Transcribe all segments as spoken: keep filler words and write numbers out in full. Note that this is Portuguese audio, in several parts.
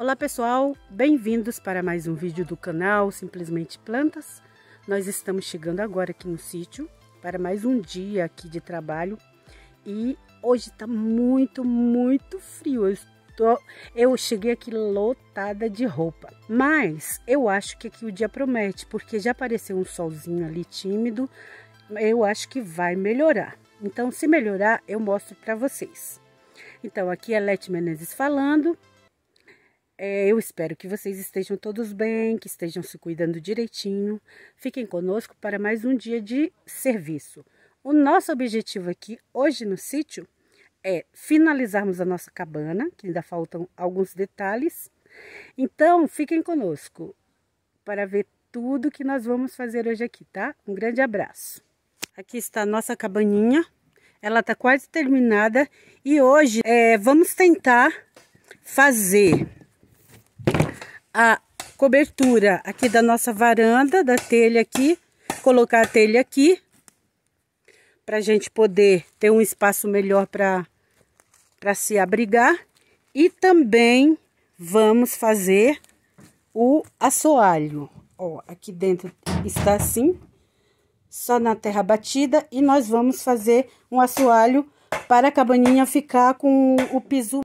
Olá pessoal, bem-vindos para mais um vídeo do canal Simplesmente Plantas. Nós estamos chegando agora aqui no sítio para mais um dia aqui de trabalho e hoje está muito, muito frio. Eu, estou... eu cheguei aqui lotada de roupa, mas eu acho que aqui o dia promete, porque já apareceu um solzinho ali tímido, eu acho que vai melhorar. Então, se melhorar, eu mostro para vocês. Então, aqui é Leti Menezes falando. Eu espero que vocês estejam todos bem, que estejam se cuidando direitinho. Fiquem conosco para mais um dia de serviço. O nosso objetivo aqui hoje no sítio é finalizarmos a nossa cabana, que ainda faltam alguns detalhes. Então, fiquem conosco para ver tudo que nós vamos fazer hoje aqui, tá? Um grande abraço. Aqui está a nossa cabaninha. Ela está quase terminada e hoje é, vamos tentar fazer a cobertura aqui da nossa varanda, da telha aqui, colocar a telha aqui para a gente poder ter um espaço melhor para para se abrigar, e também vamos fazer o assoalho. Ó, aqui dentro está assim, só na terra batida, e nós vamos fazer um assoalho para a cabaninha ficar com o piso.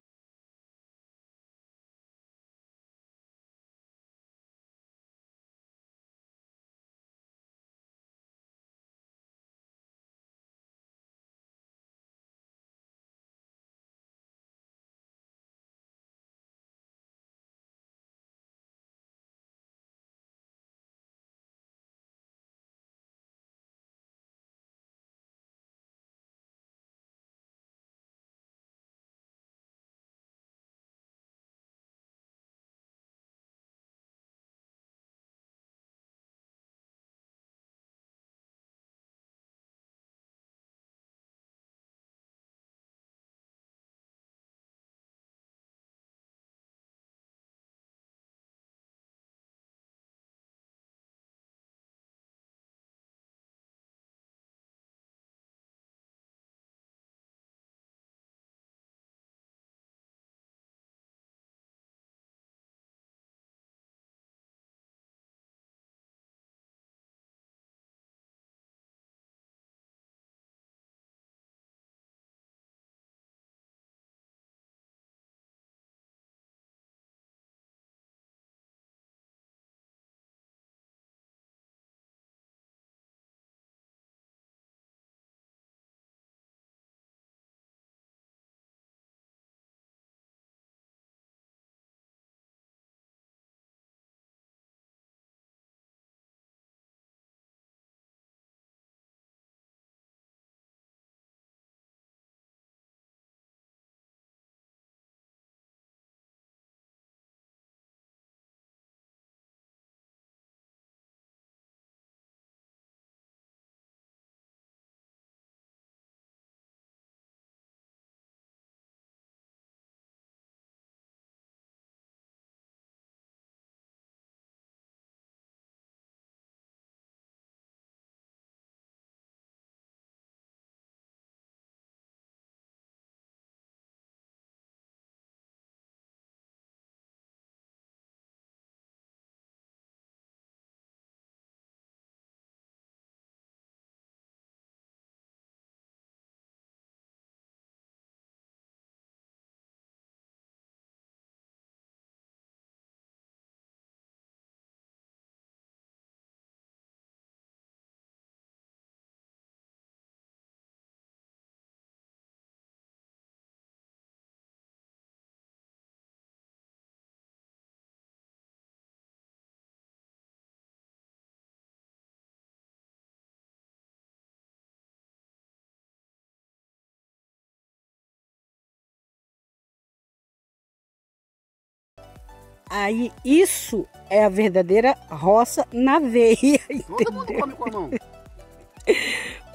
Aí, isso é a verdadeira roça na veia, entendeu? Todo mundo come com a mão.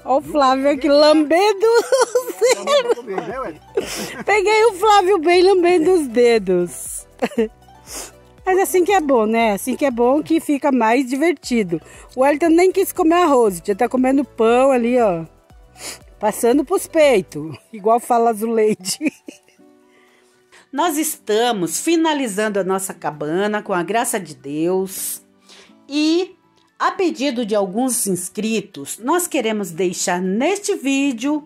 Olha o Flávio aqui lambendo os dedos. Peguei o Flávio bem lambendo os dedos. Mas assim que é bom, né? Assim que é bom, que fica mais divertido. O Wellington nem quis comer arroz, já tá comendo pão ali, ó. Passando pros peitos, igual fala a Leti. Nós estamos finalizando a nossa cabana com a graça de Deus e, a pedido de alguns inscritos, nós queremos deixar neste vídeo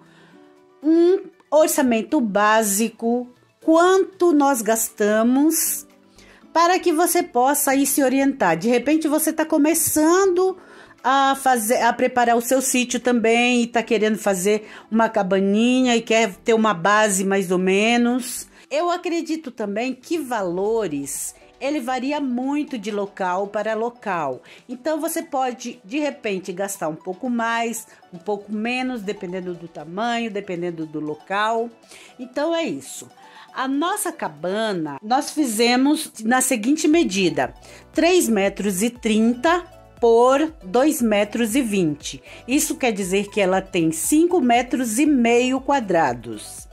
um orçamento básico, quanto nós gastamos, para que você possa ir se orientar. De repente você está começando a fazer, a preparar o seu sítio também, e está querendo fazer uma cabaninha e quer ter uma base mais ou menos. Eu acredito também que valores, ele varia muito de local para local. Então você pode, de repente, gastar um pouco mais, um pouco menos, dependendo do tamanho, dependendo do local. Então é isso. A nossa cabana, nós fizemos na seguinte medida: três metros e trinta por dois metros e vinte. Isso quer dizer que ela tem cinco metros e meio quadrados.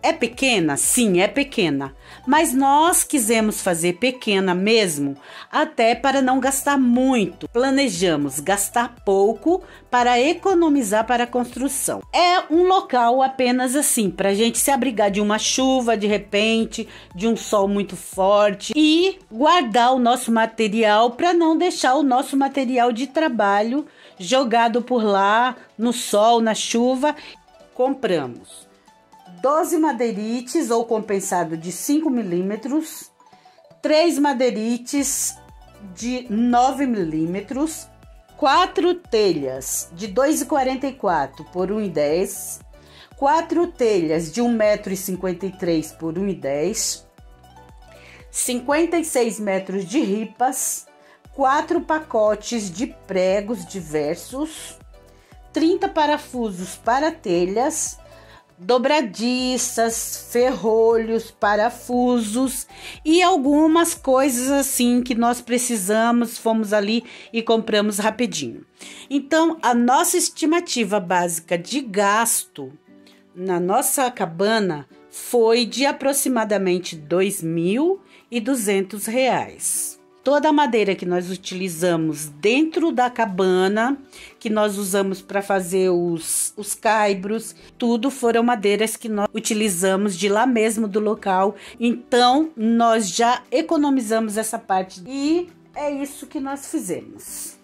É pequena? Sim, é pequena. Mas nós quisemos fazer pequena mesmo, até para não gastar muito. Planejamos gastar pouco para economizar para a construção. É um local apenas assim, para a gente se abrigar de uma chuva, de repente, de um sol muito forte. E guardar o nosso material para não deixar o nosso material de trabalho jogado por lá, no sol, na chuva. Compramos doze madeirites ou compensado de cinco milímetros, três madeirites de nove milímetros, quatro telhas de dois vírgula quarenta e quatro por um vírgula dez, quatro telhas de um vírgula cinquenta e três por um vírgula dez, cinquenta e seis metros de ripas, quatro pacotes de pregos diversos, trinta parafusos para telhas, dobradiças, ferrolhos, parafusos e algumas coisas assim que nós precisamos, fomos ali e compramos rapidinho. Então, a nossa estimativa básica de gasto na nossa cabana foi de aproximadamente dois mil e duzentos reais. Toda a madeira que nós utilizamos dentro da cabana, que nós usamos para fazer os, os caibros, tudo foram madeiras que nós utilizamos de lá mesmo do local. Então, nós já economizamos essa parte e é isso que nós fizemos.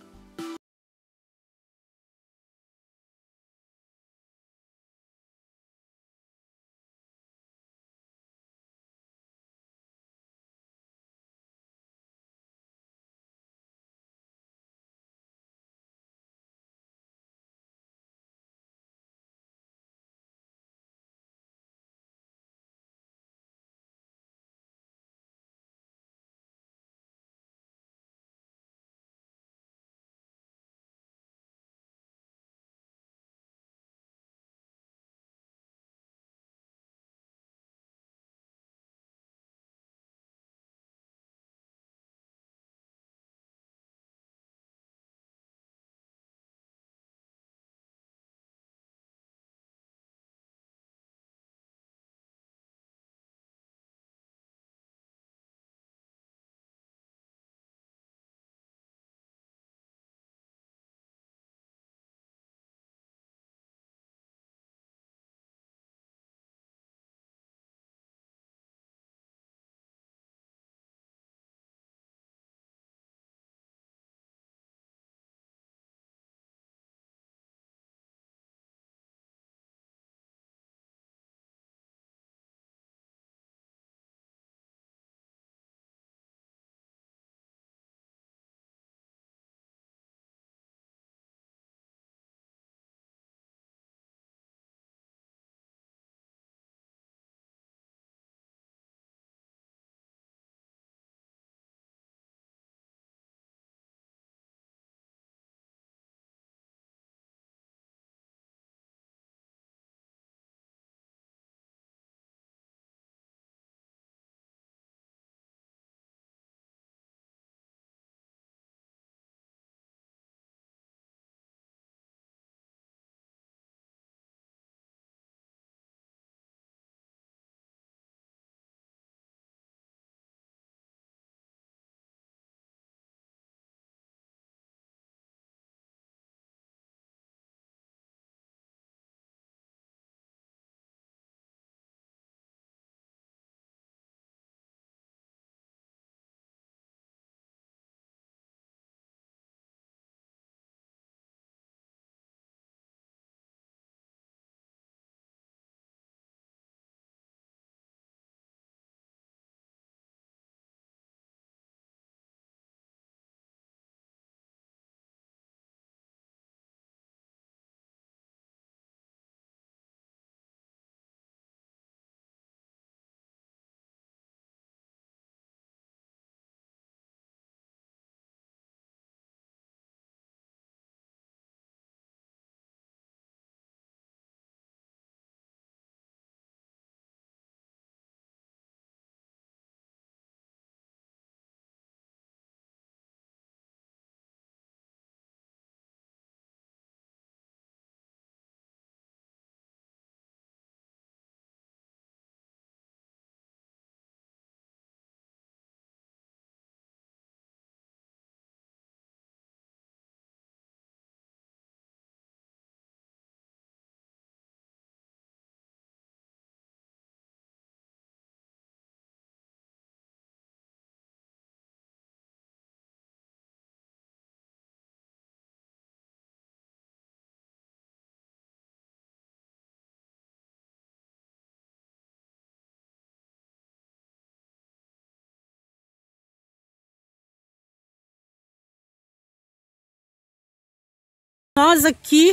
Nós aqui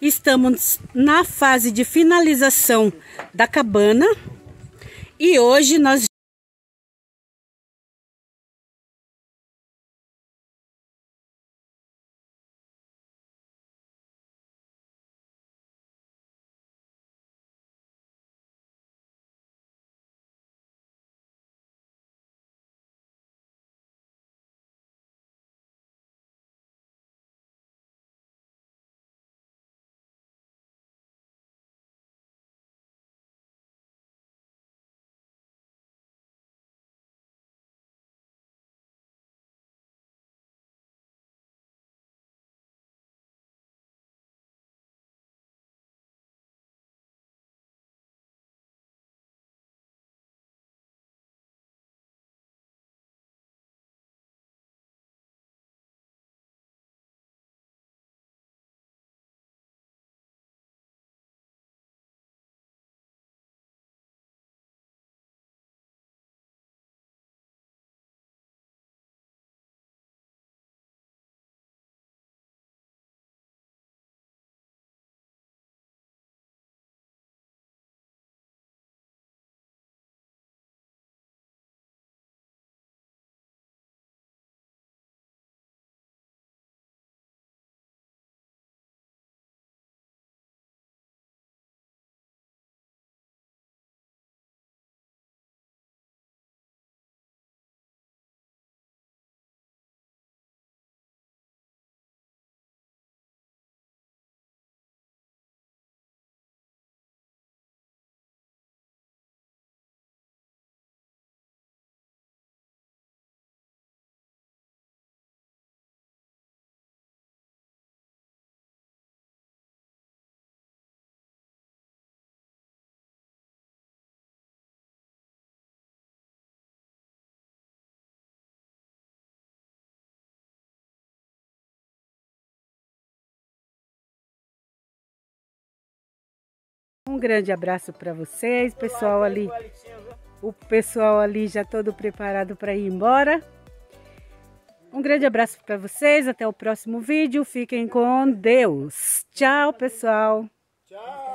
estamos na fase de finalização da cabana e hoje nós Um grande abraço para vocês, pessoal ali, o pessoal ali já todo preparado para ir embora. Um grande abraço para vocês, até o próximo vídeo, fiquem com Deus. Tchau, pessoal. Tchau.